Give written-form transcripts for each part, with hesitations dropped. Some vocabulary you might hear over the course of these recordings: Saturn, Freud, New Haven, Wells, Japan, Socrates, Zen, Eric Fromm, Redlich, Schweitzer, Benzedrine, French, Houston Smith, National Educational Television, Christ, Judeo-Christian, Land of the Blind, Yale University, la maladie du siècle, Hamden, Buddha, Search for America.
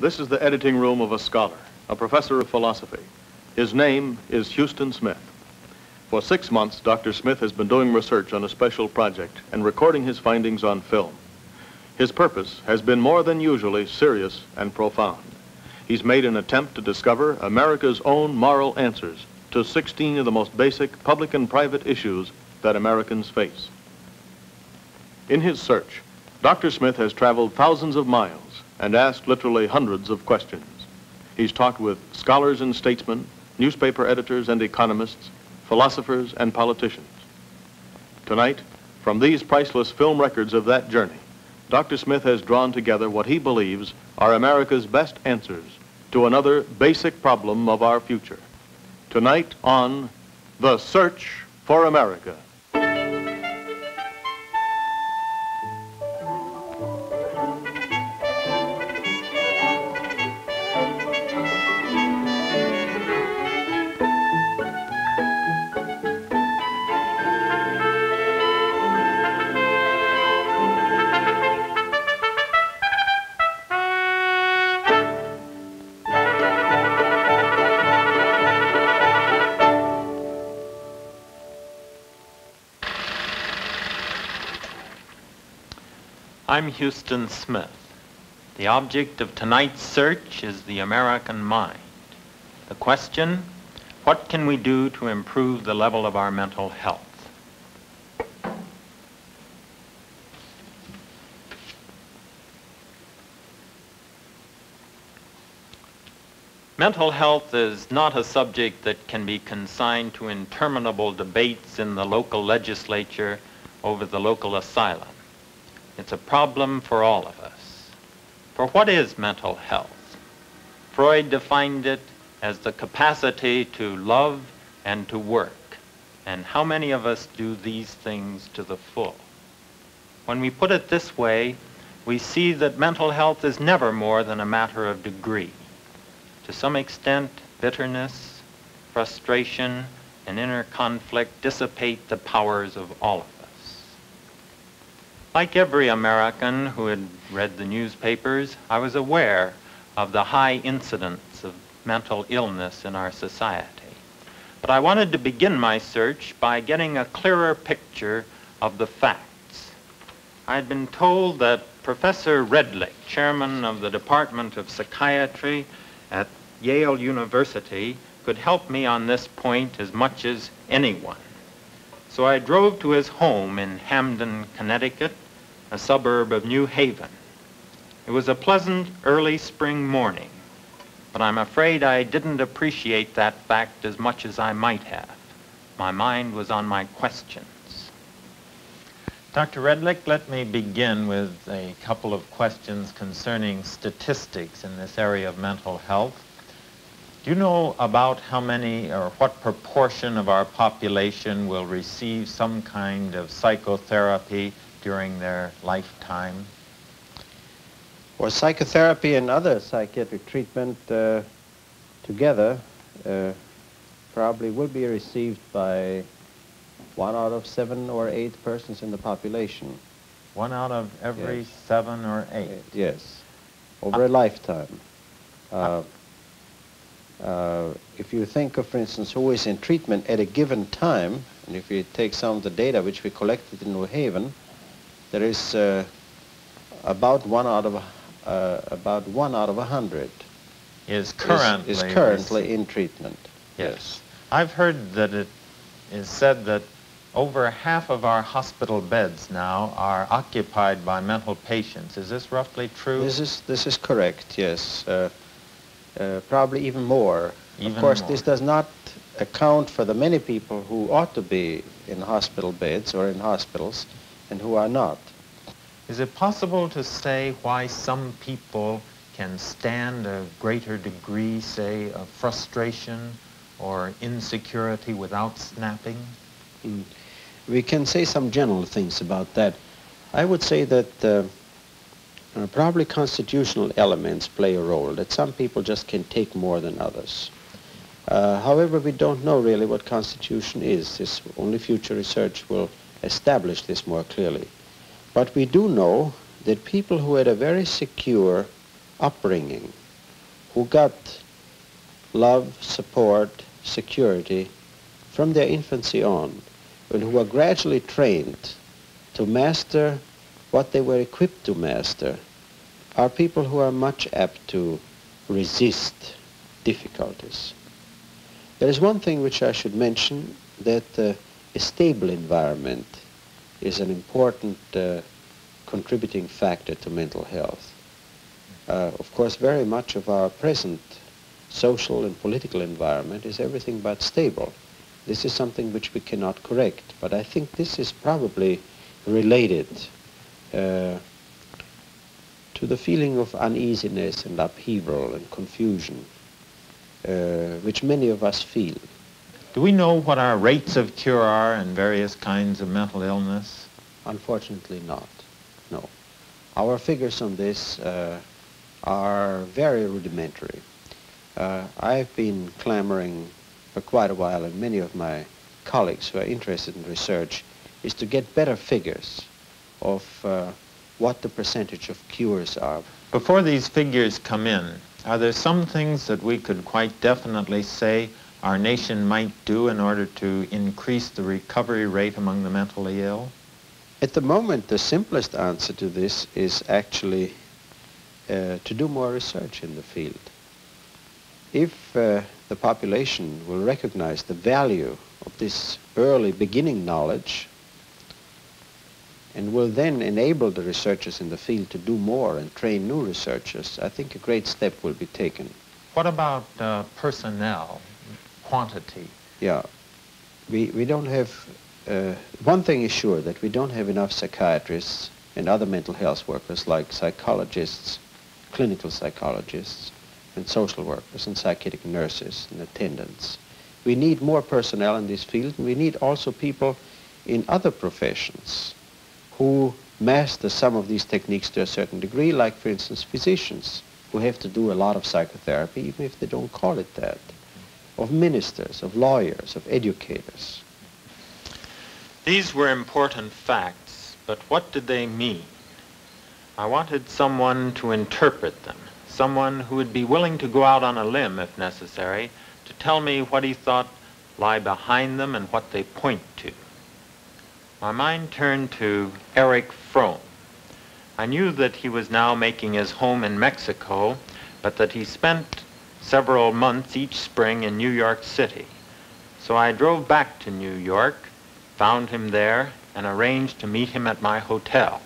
This is the editing room of a scholar, a professor of philosophy. His name is Houston Smith. For 6 months, Dr. Smith has been doing research on a special project and recording his findings on film. His purpose has been more than usually serious and profound. He's made an attempt to discover America's own moral answers to 16 of the most basic public and private issues that Americans face. In his search, Dr. Smith has traveled thousands of miles and asked literally hundreds of questions. He's talked with scholars and statesmen, newspaper editors and economists, philosophers and politicians. Tonight, from these priceless film records of that journey, Dr. Smith has drawn together what he believes are America's best answers to another basic problem of our future. Tonight on The Search for America. I'm Houston Smith. The object of tonight's search is the American mind. The question, what can we do to improve the level of our mental health? Mental health is not a subject that can be consigned to interminable debates in the local legislature over the local asylum. It's a problem for all of us. For what is mental health? Freud defined it as the capacity to love and to work. And how many of us do these things to the full? When we put it this way, we see that mental health is never more than a matter of degree. To some extent, bitterness, frustration, and inner conflict dissipate the powers of all of us. Like every American who had read the newspapers, I was aware of the high incidence of mental illness in our society. But I wanted to begin my search by getting a clearer picture of the facts. I had been told that Professor Redlich, chairman of the Department of Psychiatry at Yale University, could help me on this point as much as anyone. So I drove to his home in Hamden, Connecticut, a suburb of New Haven. It was a pleasant early spring morning, but I'm afraid I didn't appreciate that fact as much as I might have. My mind was on my questions. Dr. Redlich, let me begin with a couple of questions concerning statistics in this area of mental health. Do you know about how many or what proportion of our population will receive some kind of psychotherapy during their lifetime? Well, psychotherapy and other psychiatric treatment together probably will be received by 1 out of 7 or 8 persons in the population. 1 out of every 7 or 8? Yes, over a lifetime. If you think of, for instance, who is in treatment at a given time, and if you take some of the data which we collected in New Haven, there is about 1 out of 100 is currently in treatment. Yes. I've heard that it is said that over half of our hospital beds now are occupied by mental patients. Is this roughly true? This is correct. Yes. Probably even more. Of course, this does not account for the many people who ought to be in hospital beds or in hospitals and who are not. Is it possible to say why some people can stand a greater degree, say, of frustration or insecurity without snapping? We can say some general things about that. I would say that probably constitutional elements play a role, that some people just can take more than others. However, we don't know really what constitution is. This only future research will establish this more clearly. But we do know that people who had a very secure upbringing who got love, support, security from their infancy on, and who were gradually trained to master what they were equipped to master, are people who are much apt to resist difficulties. There is one thing which I should mention, that a stable environment is an important contributing factor to mental health. Of course, very much of our present social and political environment is everything but stable. This is something which we cannot correct, but I think this is probably related to the feeling of uneasiness and upheaval and confusion which many of us feel. Do we know what our rates of cure are in various kinds of mental illness? Unfortunately not, no. Our figures on this are very rudimentary. I've been clamoring for quite a while, and many of my colleagues who are interested in research, is to get better figures of what the percentage of cures are. Before these figures come in, are there some things that we could quite definitely say our nation might do in order to increase the recovery rate among the mentally ill? At the moment, the simplest answer to this is actually to do more research in the field. If the population will recognize the value of this early beginning knowledge and will then enable the researchers in the field to do more and train new researchers, I think a great step will be taken. What about personnel, quantity? Yeah, we don't have, one thing is sure, that we don't have enough psychiatrists and other mental health workers like psychologists, clinical psychologists, and social workers, and psychiatric nurses, and attendants. We need more personnel in this field, and we need also people in other professions who master some of these techniques to a certain degree, like, for instance, physicians, who have to do a lot of psychotherapy, even if they don't call it that, of ministers, of lawyers, of educators. These were important facts, but what did they mean? I wanted someone to interpret them, someone who would be willing to go out on a limb, if necessary, to tell me what he thought lie behind them and what they point to. My mind turned to Eric Fromm. I knew that he was now making his home in Mexico, but that he spent several months each spring in New York City. So I drove back to New York, found him there, and arranged to meet him at my hotel.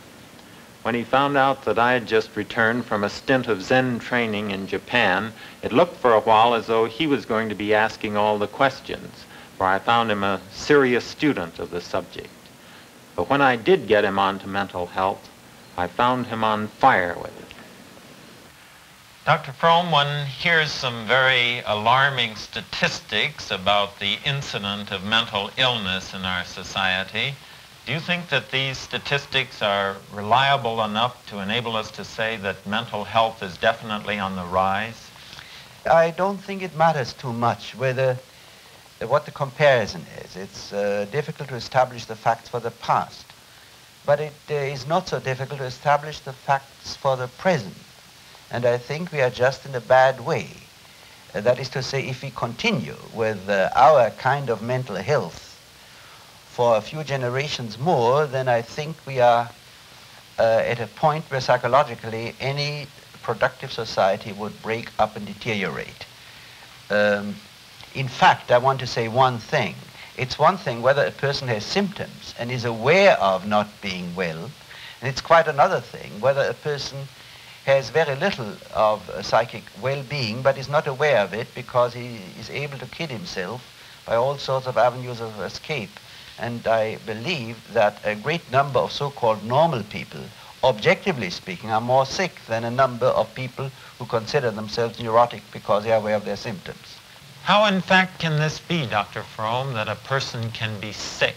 When he found out that I had just returned from a stint of Zen training in Japan, it looked for a while as though he was going to be asking all the questions, for I found him a serious student of the subject. But when I did get him onto mental health, I found him on fire with it. Dr. Fromm, one hears some very alarming statistics about the incidence of mental illness in our society. Do you think that these statistics are reliable enough to enable us to say that mental health is definitely on the rise? I don't think it matters too much whether what the comparison is. It's difficult to establish the facts for the past, but it is not so difficult to establish the facts for the present. And I think we are just in a bad way. That is to say, if we continue with our kind of mental health for a few generations more, then I think we are at a point where psychologically any productive society would break up and deteriorate. In fact, I want to say one thing. It's one thing whether a person has symptoms and is aware of not being well, and it's quite another thing whether a person has very little of psychic well-being but is not aware of it because he is able to kid himself by all sorts of avenues of escape. And I believe that a great number of so-called normal people, objectively speaking, are more sick than a number of people who consider themselves neurotic because they are aware of their symptoms. How, in fact, can this be, Dr. Fromm, that a person can be sick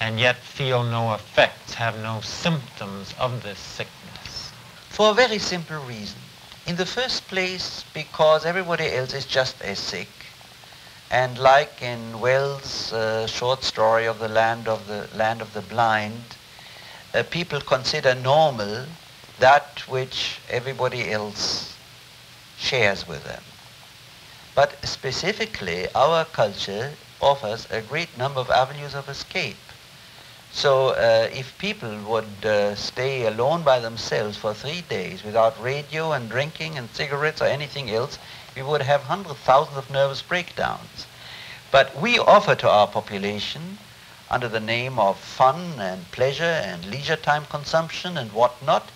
and yet feel no effects, have no symptoms of this sickness? For a very simple reason. In the first place, because everybody else is just as sick. And like in Wells' short story of the Land of the Blind, people consider normal that which everybody else shares with them. But specifically, our culture offers a great number of avenues of escape. So if people would stay alone by themselves for 3 days without radio and drinking and cigarettes or anything else, we would have hundreds of thousands of nervous breakdowns. But we offer to our population, under the name of fun and pleasure and leisure time consumption and whatnot,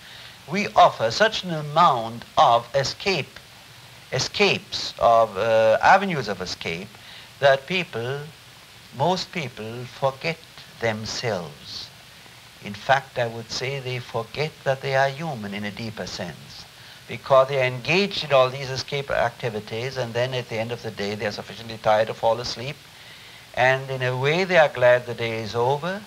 we offer such an amount of escapes, of avenues of escape, that people, most people, forget themselves. In fact, I would say they forget that they are human in a deeper sense, because they are engaged in all these escape activities, and then at the end of the day they are sufficiently tired to fall asleep, and in a way they are glad the day is over,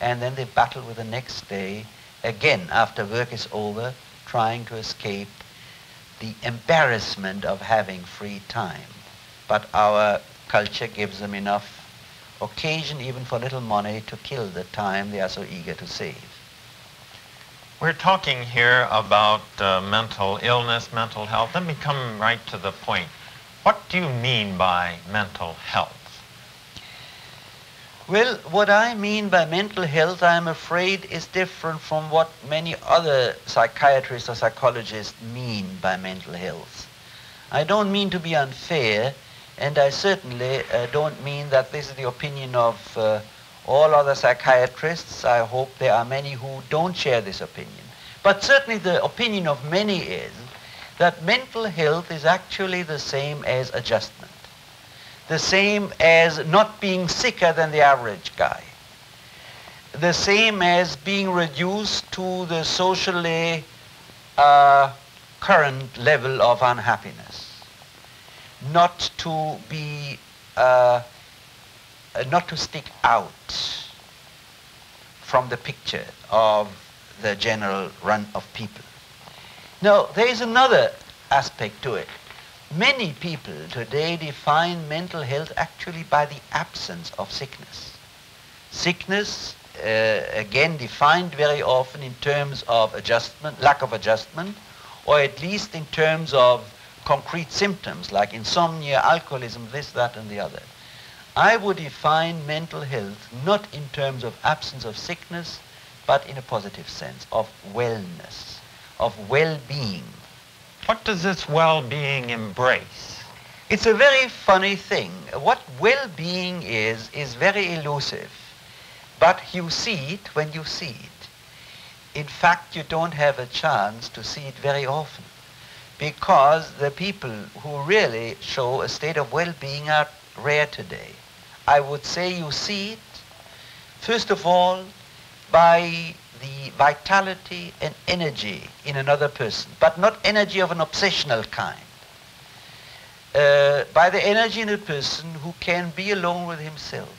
and then they battle with the next day again after work is over, trying to escape the embarrassment of having free time. But our culture gives them enough occasion, even for little money, to kill the time they are so eager to save. We're talking here about mental illness, mental health. Let me come right to the point. What do you mean by mental health? Well, what I mean by mental health, I'm afraid, is different from what many other psychiatrists or psychologists mean by mental health. I don't mean to be unfair, and I certainly don't mean that this is the opinion of all other psychiatrists. I hope there are many who don't share this opinion. But certainly the opinion of many is that mental health is actually the same as adjustment, the same as not being sicker than the average guy, the same as being reduced to the socially current level of unhappiness, not to stick out from the picture of the general run of people. Now, there is another aspect to it. Many people today define mental health actually by the absence of sickness. Sickness, again, defined very often in terms of adjustment, lack of adjustment, or at least in terms of concrete symptoms like insomnia, alcoholism, this, that, and the other. I would define mental health not in terms of absence of sickness, but in a positive sense, of wellness, of well-being. What does this well-being embrace? It's a very funny thing. What well-being is very elusive. But you see it when you see it. In fact, you don't have a chance to see it very often, because the people who really show a state of well-being are rare today. I would say you see it, first of all, by the vitality and energy in another person, but not energy of an obsessional kind. By the energy in a person who can be alone with himself,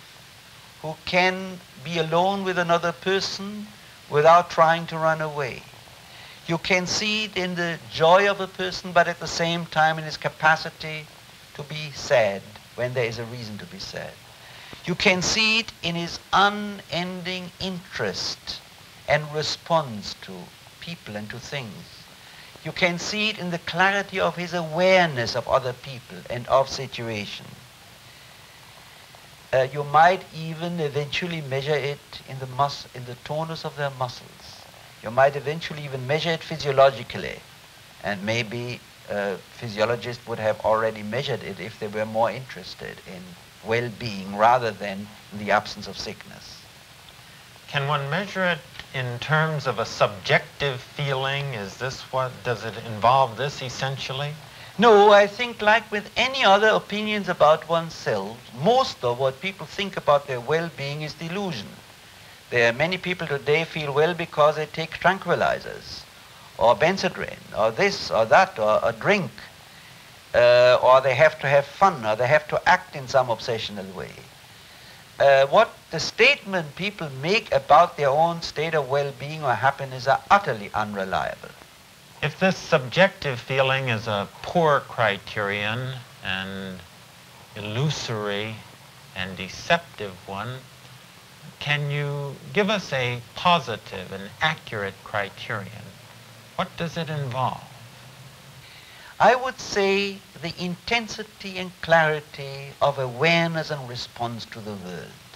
who can be alone with another person without trying to run away. You can see it in the joy of a person, but at the same time in his capacity to be sad when there is a reason to be sad. You can see it in his unending interest and response to people and to things. You can see it in the clarity of his awareness of other people and of situation. You might even eventually measure it in the tonus of their muscles. You might eventually even measure it physiologically, and maybe physiologists would have already measured it if they were more interested in well-being rather than in the absence of sickness. Can one measure it in terms of a subjective feeling? Is this what, does it involve this essentially? No, I think like with any other opinions about oneself, most of what people think about their well-being is delusion. There are many people today feel well because they take tranquilizers or Benzedrine or this or that or a drink, or they have to have fun, or they have to act in some obsessional way. What the statement people make about their own state of well-being or happiness are utterly unreliable. If this subjective feeling is a poor criterion and illusory and deceptive one, can you give us a positive and accurate criterion? What does it involve? I would say the intensity and clarity of awareness and response to the world.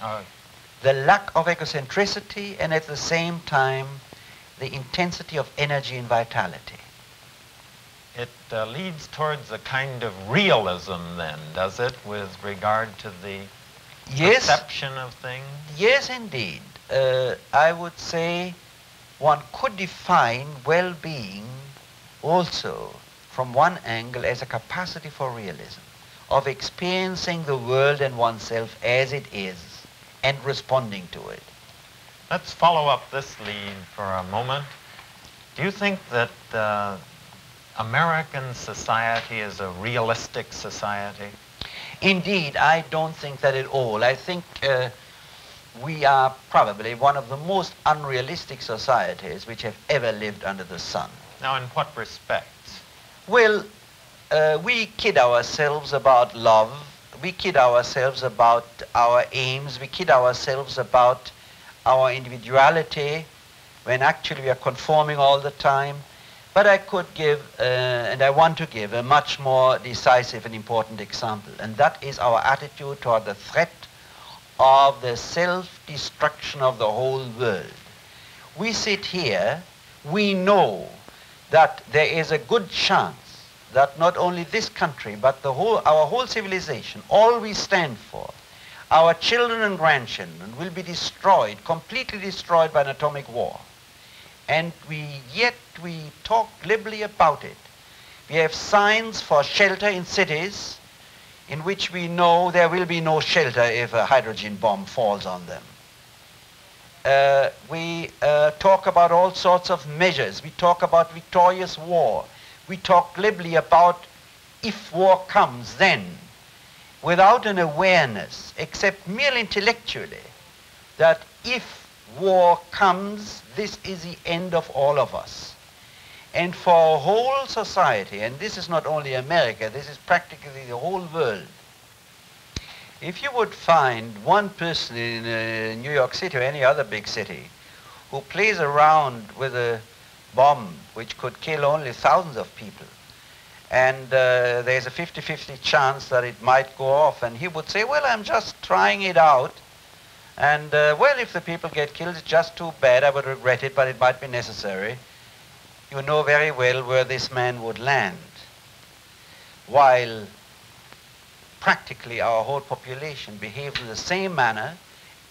Mm-hmm. The lack of eccentricity, and at the same time, the intensity of energy and vitality. It leads towards a kind of realism then, does it, with regard to the perception of things? Yes, indeed. I would say one could define well-being also from one angle as a capacity for realism, of experiencing the world and oneself as it is and responding to it. Let's follow up this lead for a moment. Do you think that American society is a realistic society? Indeed, I don't think that at all. I think we are probably one of the most unrealistic societies which have ever lived under the sun. Now, in what respects? Well, we kid ourselves about love. We kid ourselves about our aims. We kid ourselves about our individuality, when actually we are conforming all the time. But I could give, and I want to give, a much more decisive and important example, and that is our attitude toward the threat of the self-destruction of the whole world. We sit here, we know that there is a good chance that not only this country, but the whole, our whole civilization, all we stand for, our children and grandchildren will be destroyed, completely destroyed by an atomic war. And yet we talk glibly about it. We have signs for shelter in cities in which we know there will be no shelter if a hydrogen bomb falls on them. We talk about all sorts of measures. We talk about victorious war. We talk glibly about if war comes, then, without an awareness, except merely intellectually, that if war comes, this is the end of all of us. And for a whole society, and this is not only America, this is practically the whole world. If you would find one person in New York City or any other big city who plays around with a bomb which could kill only thousands of people, and there's a 50-50 chance that it might go off, and he would say, well, I'm just trying it out. And, well, if the people get killed, it's just too bad. I would regret it, but it might be necessary. You know very well where this man would land. While practically our whole population behaves in the same manner,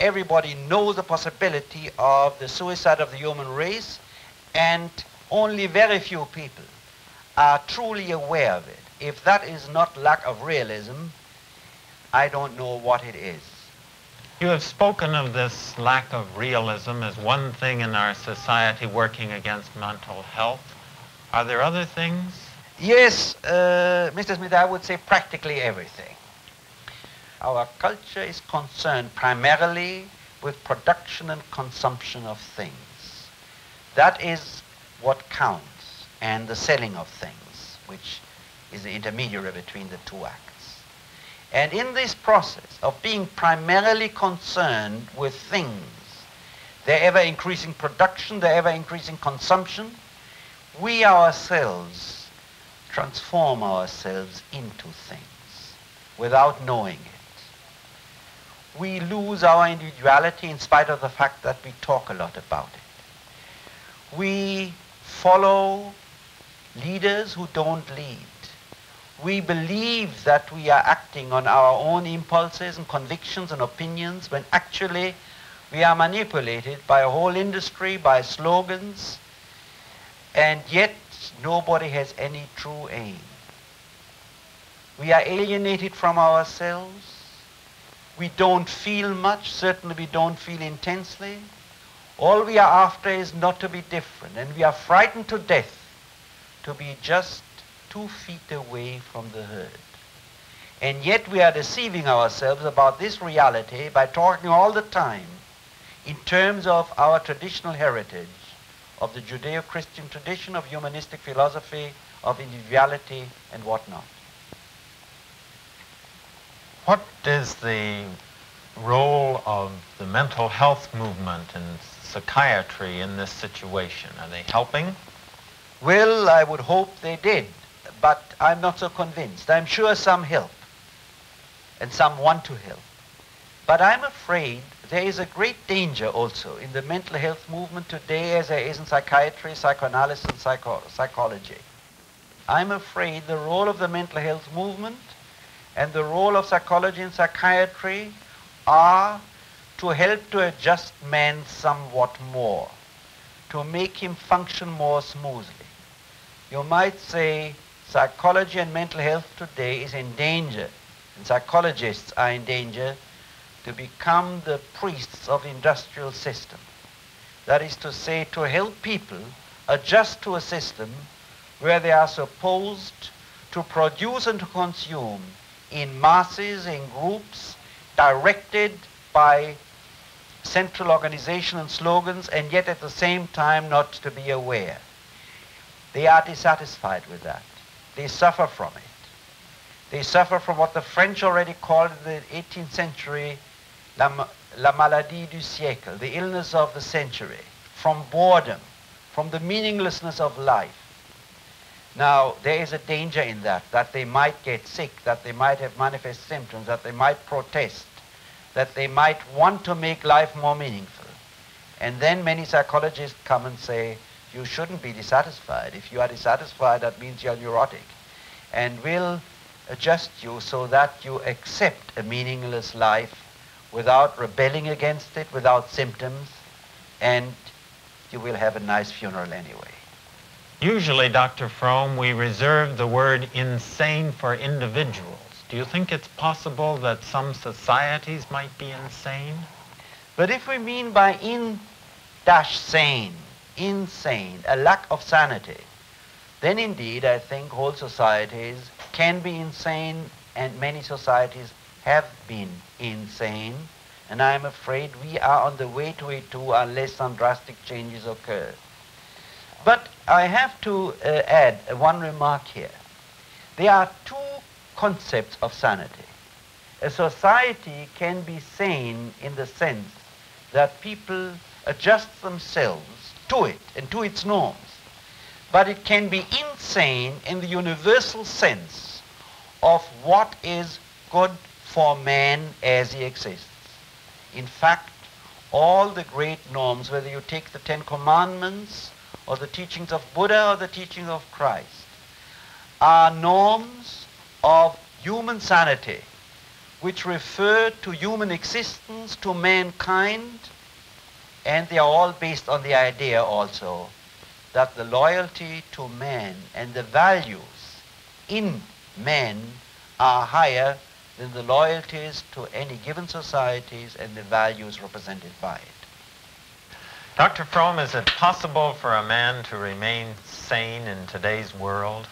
everybody knows the possibility of the suicide of the human race, and only very few people are truly aware of it. If that is not lack of realism, I don't know what it is. You have spoken of this lack of realism as one thing in our society working against mental health. Are there other things? Yes, Mr. Smith, I would say practically everything. Our culture is concerned primarily with production and consumption of things. That is what counts, and the selling of things, which is the intermediary between the two acts. And in this process of being primarily concerned with things, their ever-increasing production, their ever-increasing consumption, we ourselves transform ourselves into things without knowing it. We lose our individuality in spite of the fact that we talk a lot about it. We follow leaders who don't lead. We believe that we are acting on our own impulses and convictions and opinions when actually we are manipulated by a whole industry, by slogans, and yet nobody has any true aim. We are alienated from ourselves. We don't feel much, certainly we don't feel intensely. All we are after is not to be different, and we are frightened to death to be just 2 feet away from the herd. And yet we are deceiving ourselves about this reality by talking all the time in terms of our traditional heritage, of the Judeo-Christian tradition, of humanistic philosophy, of individuality and whatnot. What is the role of the mental health movement and psychiatry in this situation? Are they helping? Well, I would hope they did. but I'm not so convinced. I'm sure some help, and some want to help. But I'm afraid there is a great danger also in the mental health movement today as there is in psychiatry, psychoanalysis, and psychology. I'm afraid the role of the mental health movement and the role of psychology and psychiatry are to help to adjust man somewhat more, to make him function more smoothly. You might say psychology and mental health today is in danger, and psychologists are in danger to become the priests of the industrial system. That is to say, to help people adjust to a system where they are supposed to produce and to consume in masses, in groups, directed by central organization and slogans, and yet at the same time not to be aware. They are dissatisfied with that. They suffer from it. They suffer from what the French already called in the 18th century la maladie du siècle, the illness of the century, from boredom, from the meaninglessness of life. Now, there is a danger in that, that they might get sick, that they might have manifest symptoms, that they might protest, that they might want to make life more meaningful. And then many psychologists come and say, you shouldn't be dissatisfied. If you are dissatisfied, that means you're neurotic. And we'll adjust you so that you accept a meaningless life without rebelling against it, without symptoms, and you will have a nice funeral anyway. Usually, Dr. Fromm, we reserve the word insane for individuals. Do you think it's possible that some societies might be insane? But if we mean by insane, a lack of sanity, then indeed I think whole societies can be insane, and many societies have been insane, and I'm afraid we are on the way to it too unless some drastic changes occur. But I have to add one remark here. There are two concepts of sanity. A society can be sane in the sense that people adjust themselves to it and to its norms. But it can be insane in the universal sense of what is good for man as he exists. In fact, all the great norms, whether you take the Ten Commandments or the teachings of Buddha or the teachings of Christ, are norms of human sanity which refer to human existence, to mankind, and they are all based on the idea also that the loyalty to man and the values in man are higher than the loyalties to any given societies and the values represented by it. Dr. Fromm, is it possible for a man to remain sane in today's world?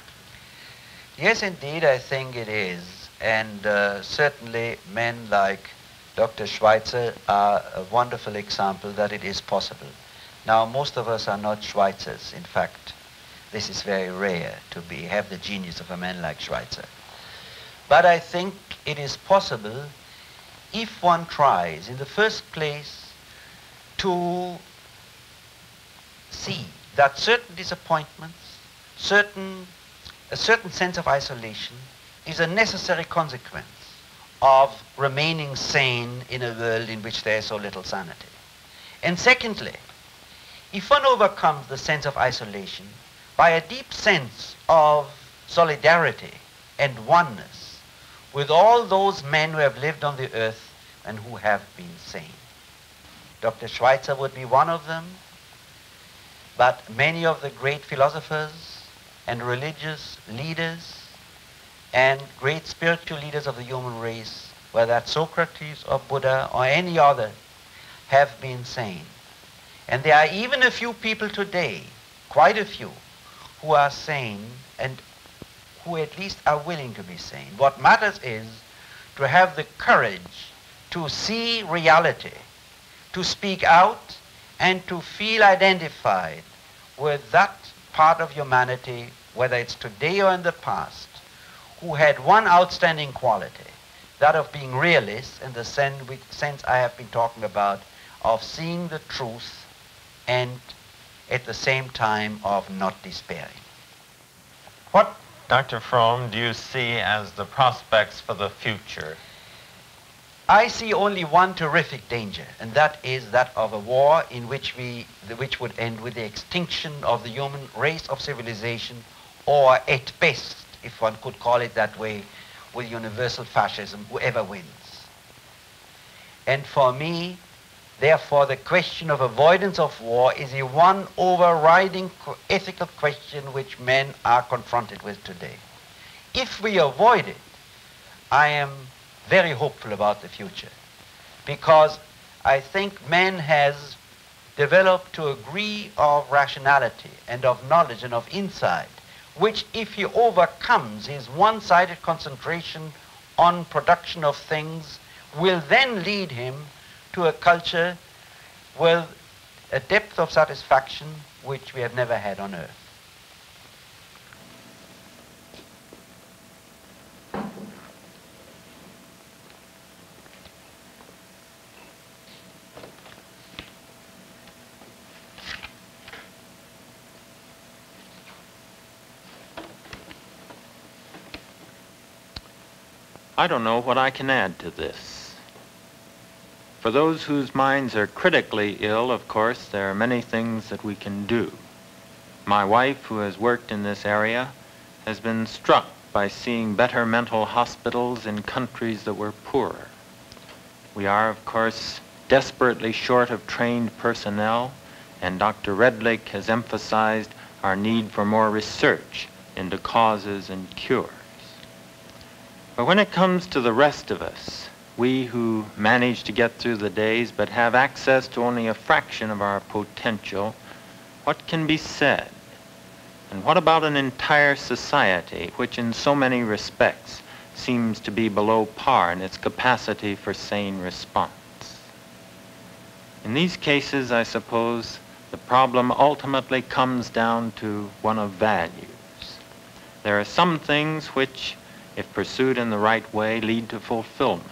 Yes, indeed, I think it is. And certainly men like Dr. Schweitzer are a wonderful example that it is possible. Now, most of us are not Schweitzers. In fact, this is very rare to have the genius of a man like Schweitzer. But I think it is possible if one tries, in the first place, to see that certain disappointments, a certain sense of isolation is a necessary consequence of remaining sane in a world in which there is so little sanity. And secondly, if one overcomes the sense of isolation by a deep sense of solidarity and oneness with all those men who have lived on the earth and who have been sane. Dr. Schweitzer would be one of them, but many of the great philosophers and religious leaders and great spiritual leaders of the human race, whether that's Socrates or Buddha or any other, have been sane. And there are even a few people today, quite a few, who are sane and who at least are willing to be sane. What matters is to have the courage to see reality, to speak out, and to feel identified with that part of humanity, whether it's today or in the past, who had one outstanding quality, that of being realists in the sense I have been talking about, of seeing the truth and at the same time of not despairing. What Dr. Fromm, do you see as the prospects for the future? I see only one terrific danger, and that is that of a war in which which would end with the extinction of the human race of civilization, or at best, if one could call it that way, with universal fascism, whoever wins. And for me, therefore, the question of avoidance of war is the one overriding ethical question which men are confronted with today. If we avoid it, I am very hopeful about the future, because I think man has developed a degree of rationality and of knowledge and of insight, which if he overcomes his one-sided concentration on production of things, will then lead him to a culture with a depth of satisfaction which we have never had on earth. I don't know what I can add to this. For those whose minds are critically ill, of course, there are many things that we can do. My wife, who has worked in this area, has been struck by seeing better mental hospitals in countries that were poorer. We are, of course, desperately short of trained personnel, and Dr. Redlich has emphasized our need for more research into causes and cures. But when it comes to the rest of us, we who manage to get through the days but have access to only a fraction of our potential, what can be said? And what about an entire society which in so many respects seems to be below par in its capacity for sane response? In these cases, I suppose, the problem ultimately comes down to one of values. There are some things which, if pursued in the right way, lead to fulfillment,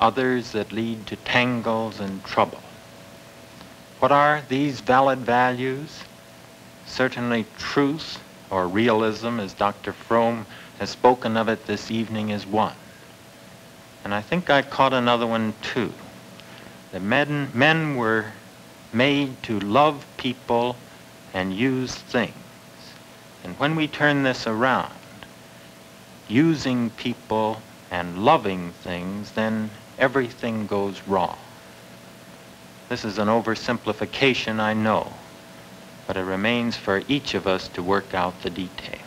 others that lead to tangles and trouble. What are these valid values? Certainly truth, or realism, as Dr. Fromm has spoken of it this evening, is one. And I think I caught another one too. The men were made to love people and use things. And when we turn this around, using people and loving things, then everything goes wrong. This is an oversimplification, I know, but it remains for each of us to work out the details.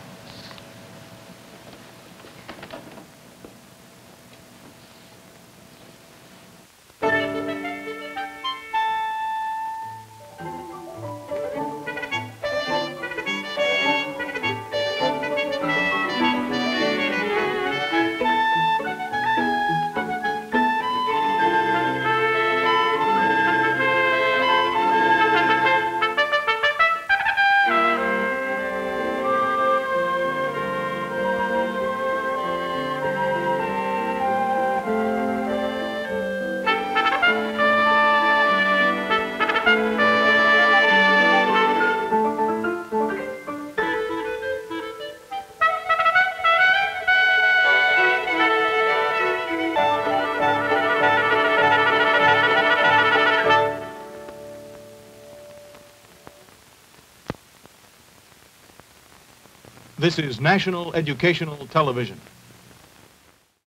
This is National Educational Television.